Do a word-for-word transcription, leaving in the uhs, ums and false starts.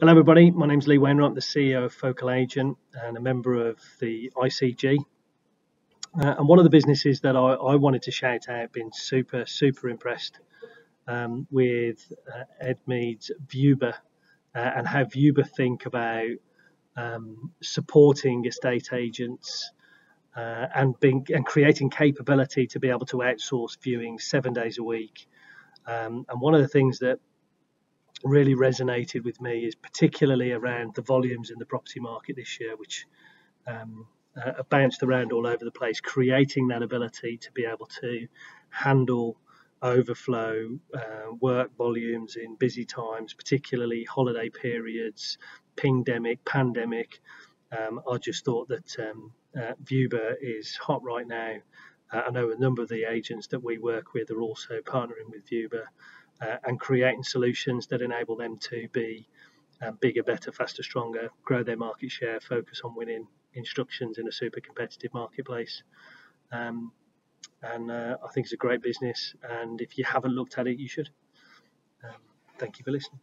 Hello everybody, my name is Lee Wainwright, I'm the C E O of Focal Agent and a member of the I C G. Uh, and one of the businesses that I, I wanted to shout out, been super, super impressed um, with uh, Ed Mead's Viewber uh, and how Viewber think about um, supporting estate agents uh, and, being, and creating capability to be able to outsource viewing seven days a week. Um, and one of the things that really resonated with me is particularly around the volumes in the property market this year, which um, uh, bounced around all over the place, creating that ability to be able to handle overflow uh, work volumes in busy times, particularly holiday periods, pingdemic, pandemic. Um, I just thought that um, uh, Viewber is hot right now. Uh, I know a number of the agents that we work with are also partnering with Viewber. Uh, and creating solutions that enable them to be uh, bigger, better, faster, stronger, grow their market share, focus on winning instructions in a super competitive marketplace. Um, and uh, I think it's a great business. And if you haven't looked at it, you should. Um, thank you for listening.